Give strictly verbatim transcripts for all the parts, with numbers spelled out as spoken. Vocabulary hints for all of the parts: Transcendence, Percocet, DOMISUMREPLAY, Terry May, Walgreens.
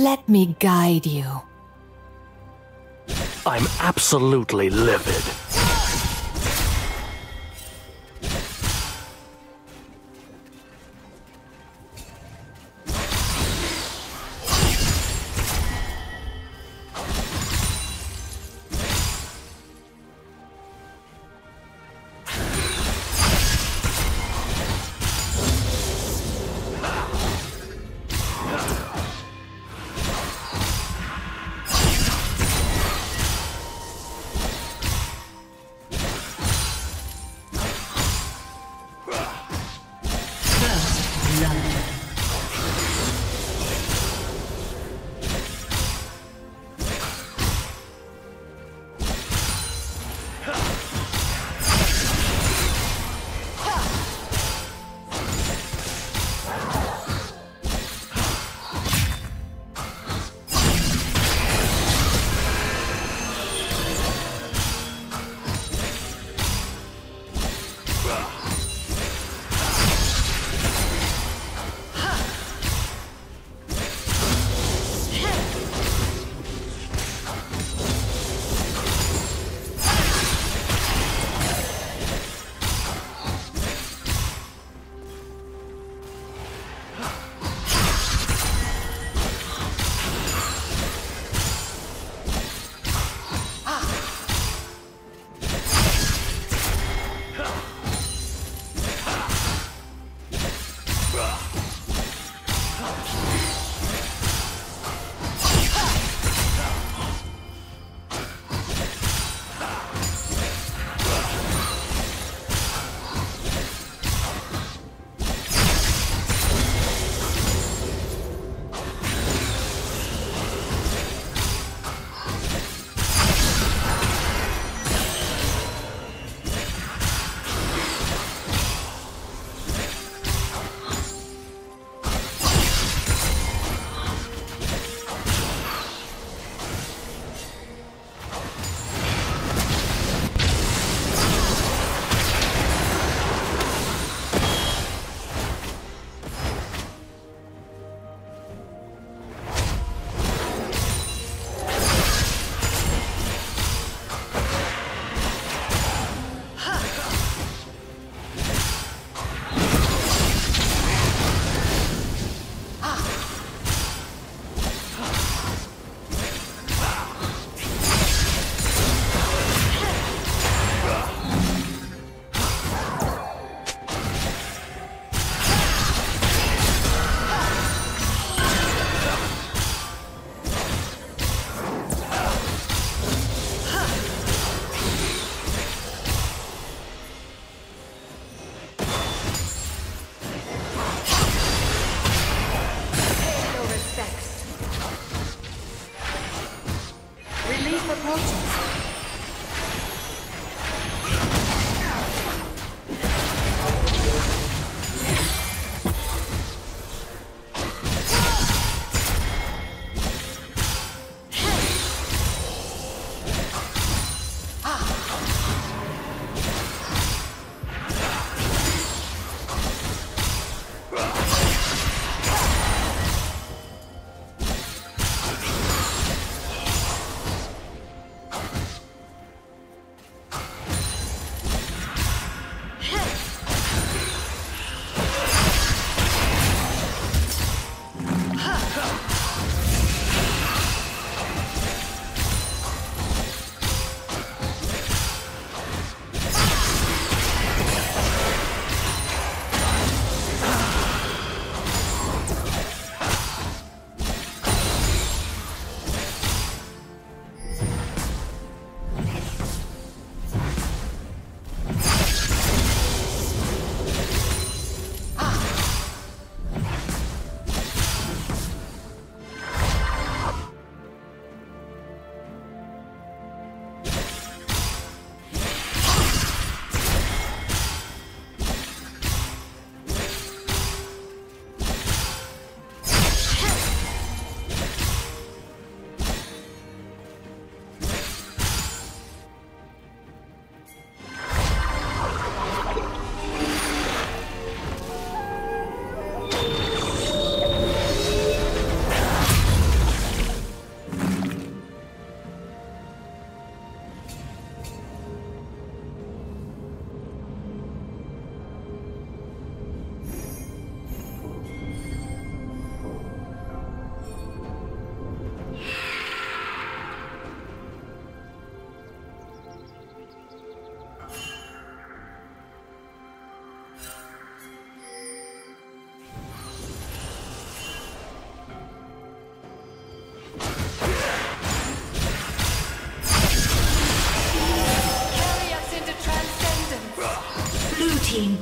Let me guide you. I'm absolutely livid.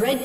Red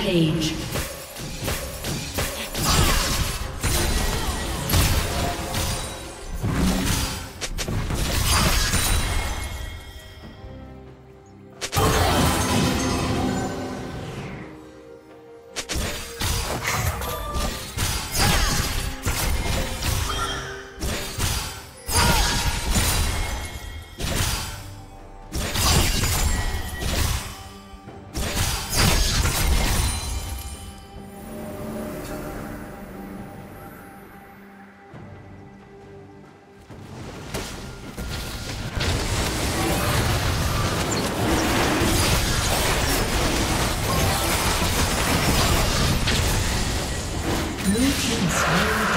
Page. Red team's turret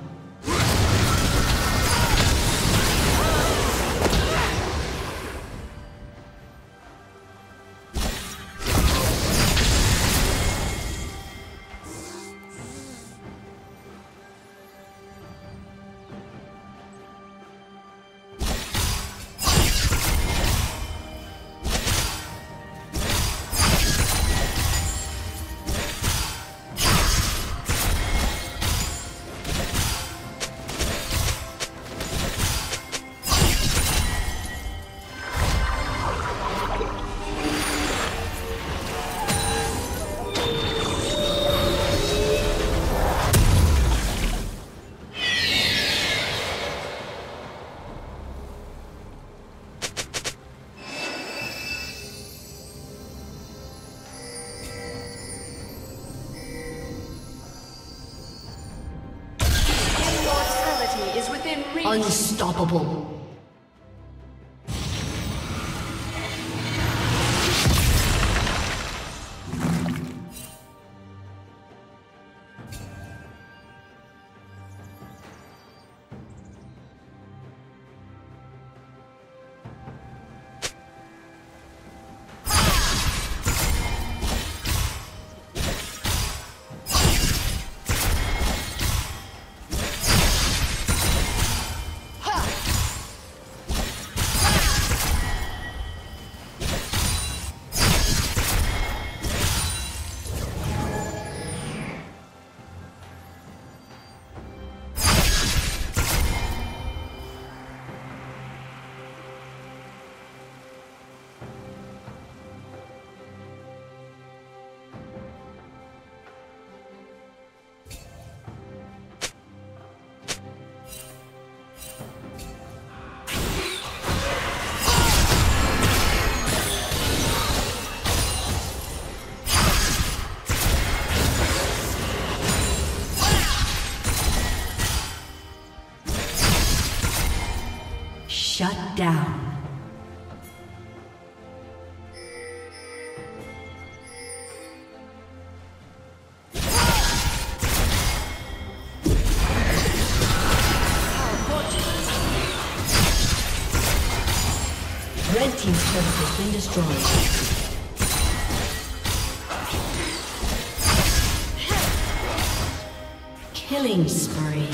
been destroyed. Unstoppable. Shut down. Red team's turret has been destroyed. Killing spree.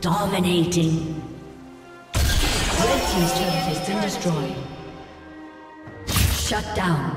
Dominating. Red team's turret has been destroyed. Shut down.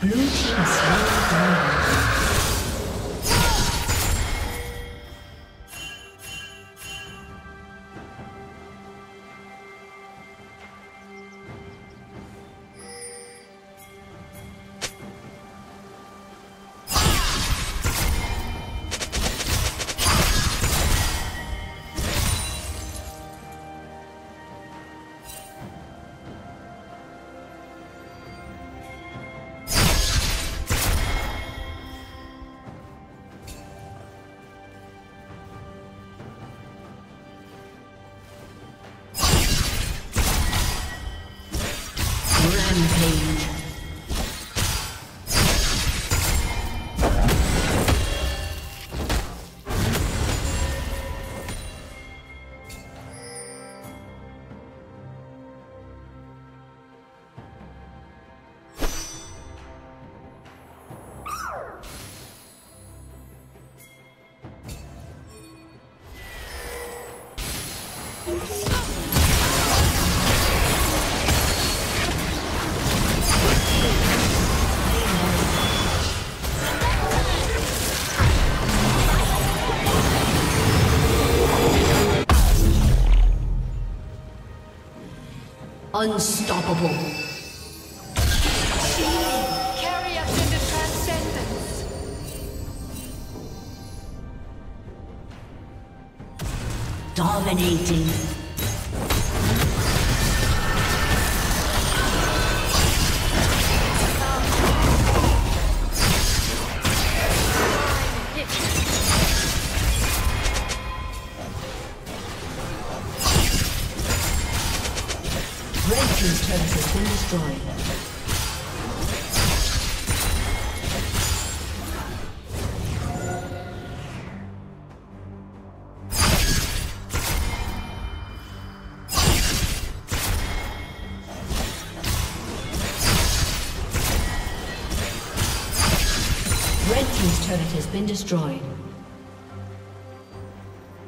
Blue team slowed down. Rampage. Unstoppable. She carry us into transcendence. Dominating. His turret has been destroyed. Red team's turret has been destroyed.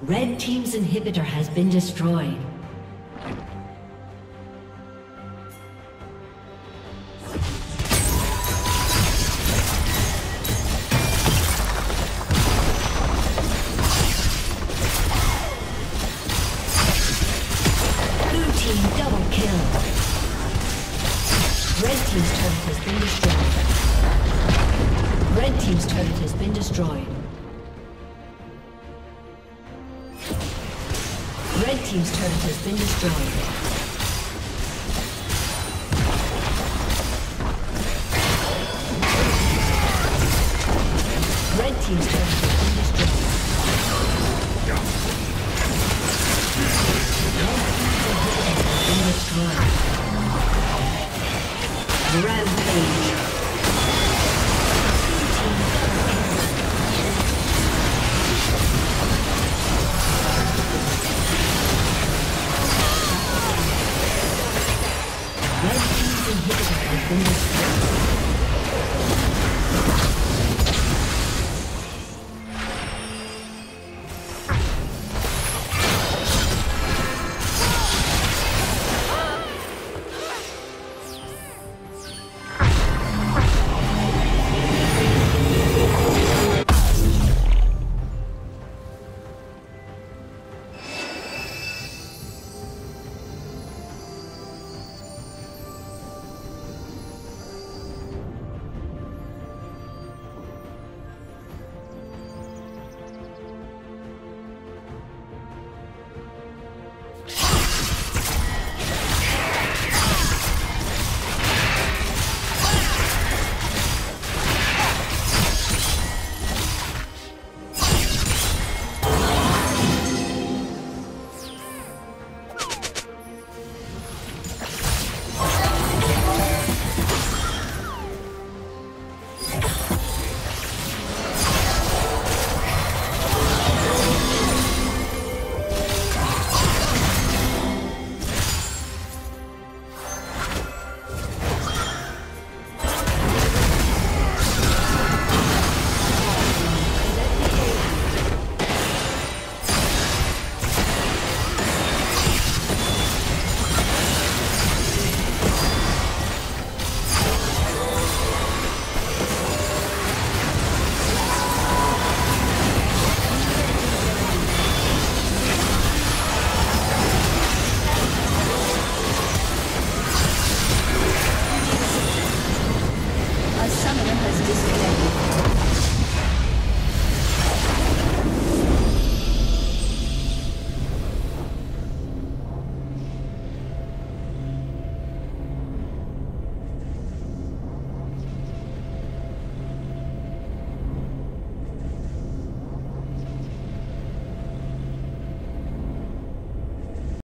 Red team's inhibitor has been destroyed. Red team's turret has been destroyed.